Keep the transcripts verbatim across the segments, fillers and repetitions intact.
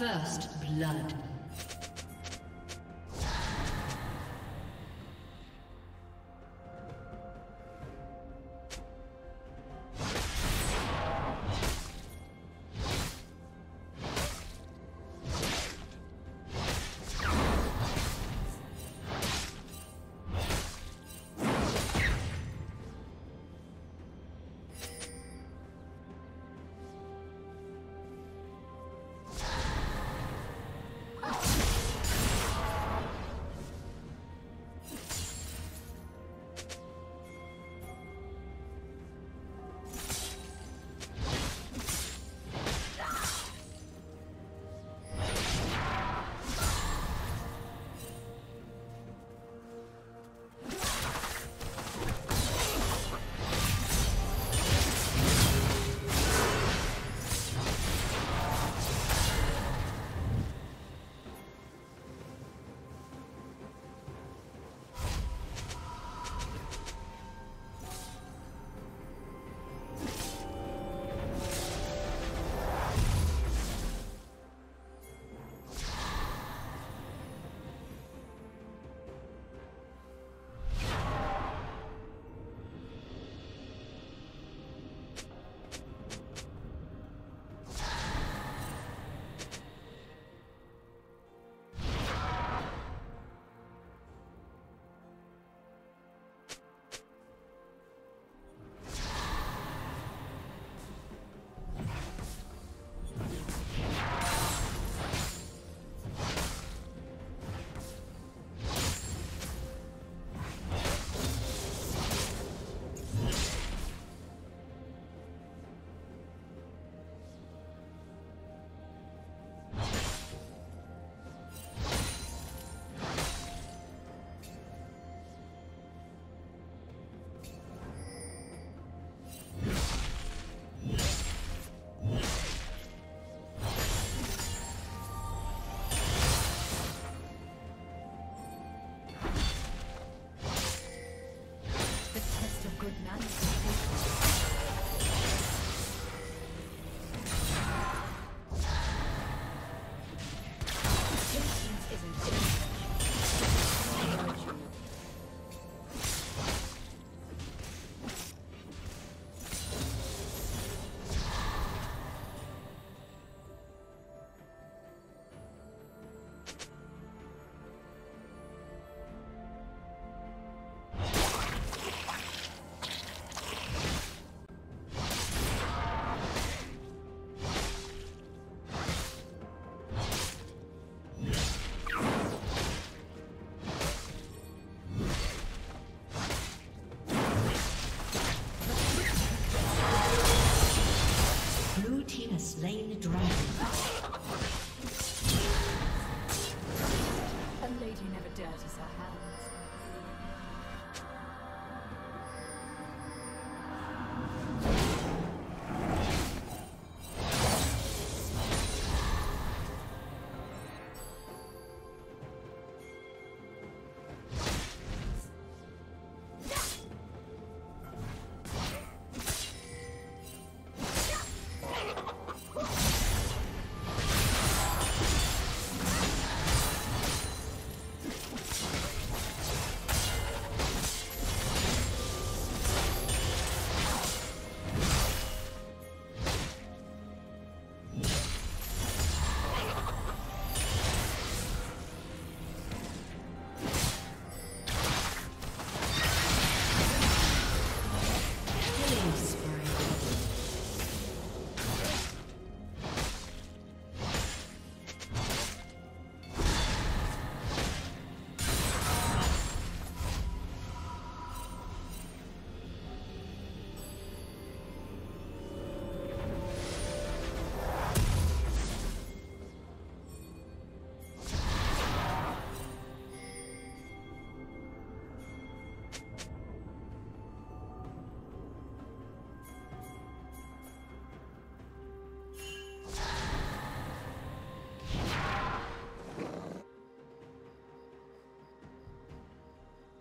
First blood.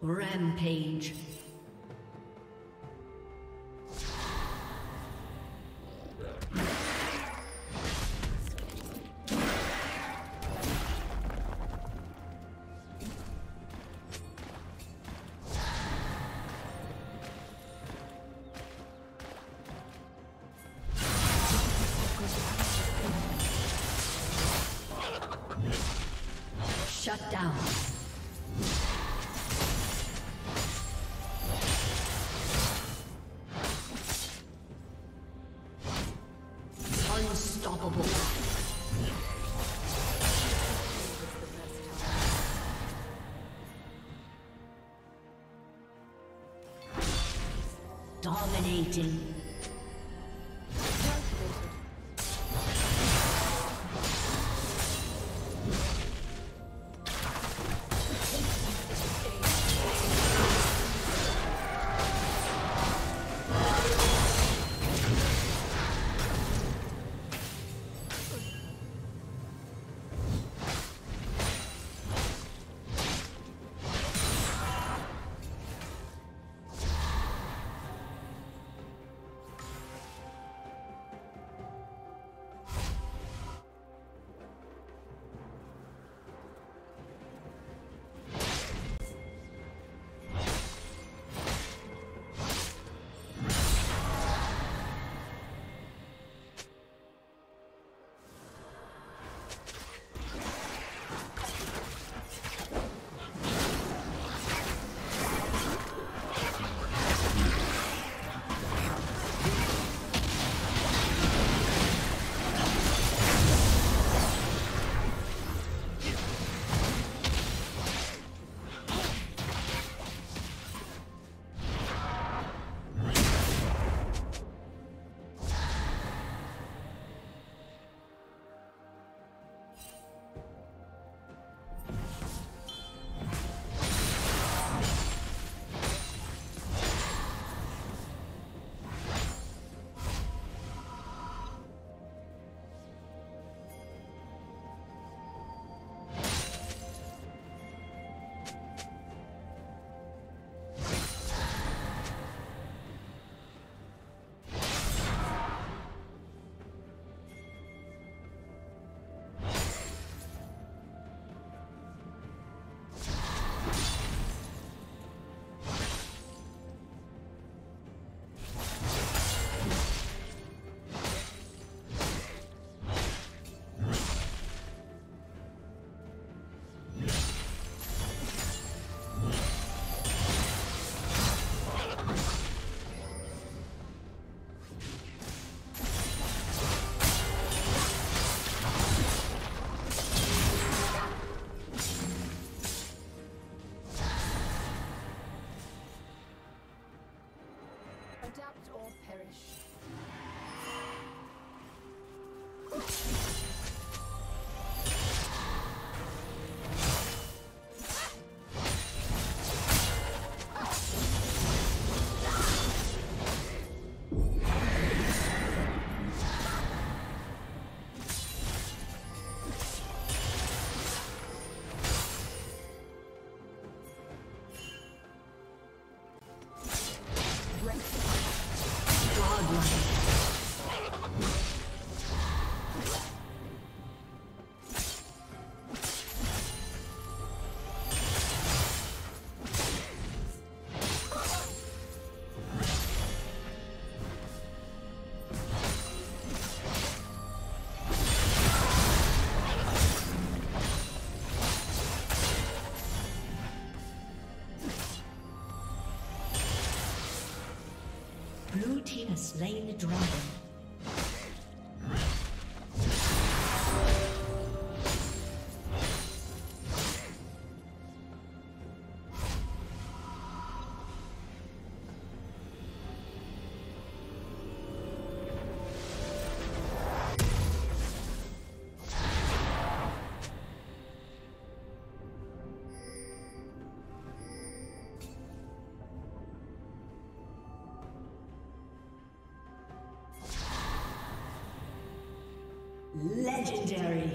Rampage. down. Dominating. Adapt or perish. Blue team has slain the dragon. Legendary.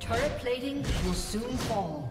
Turret plating will soon fall.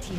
Red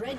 Red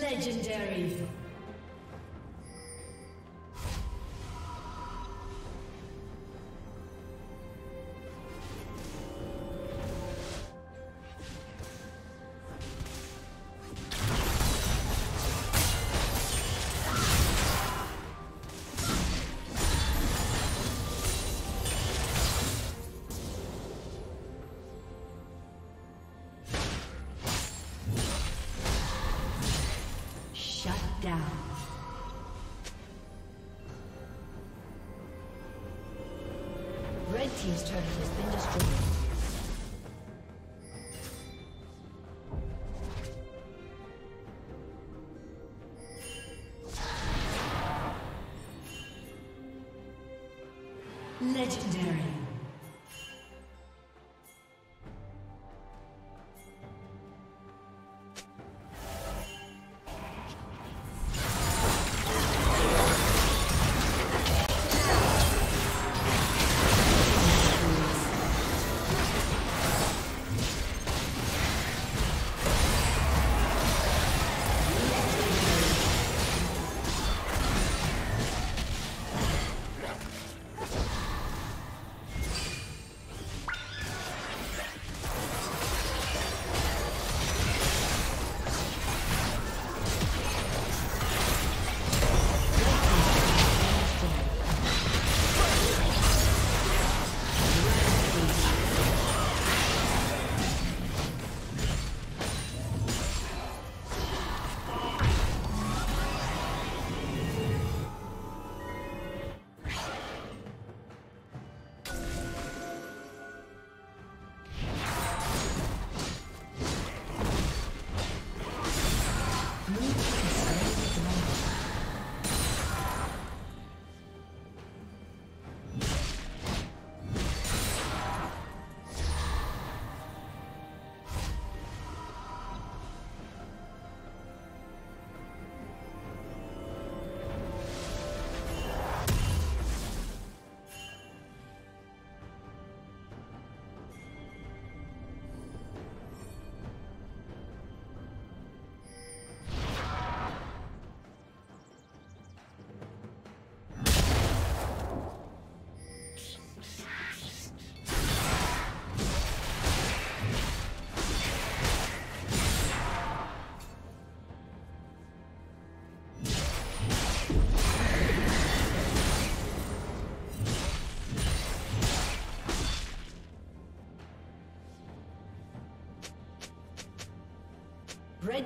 Legendary. Team's turret has been destroyed.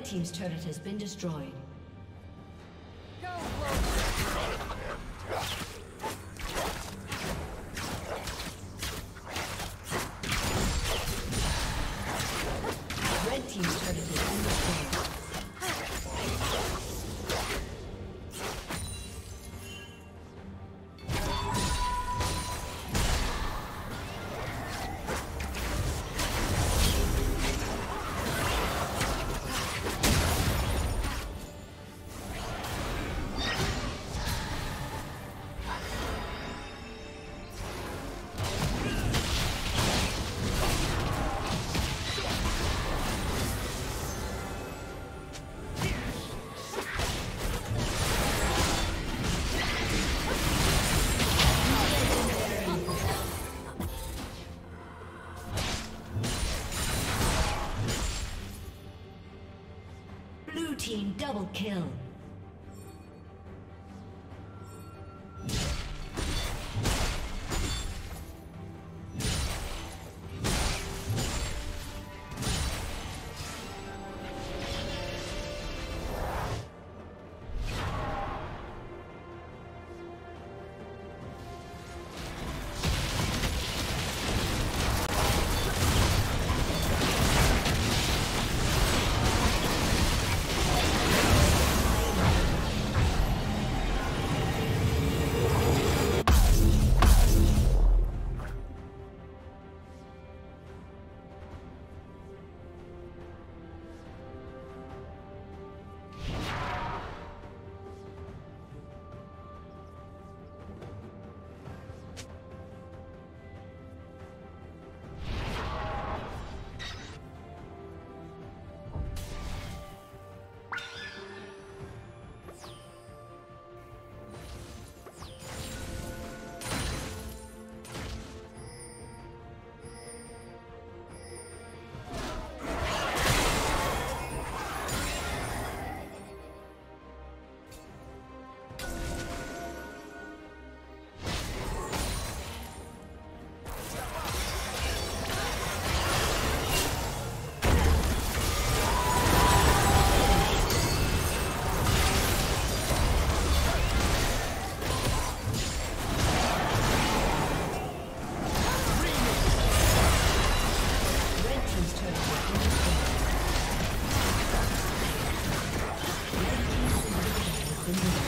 team's turret has been destroyed. Double kill. Thank you.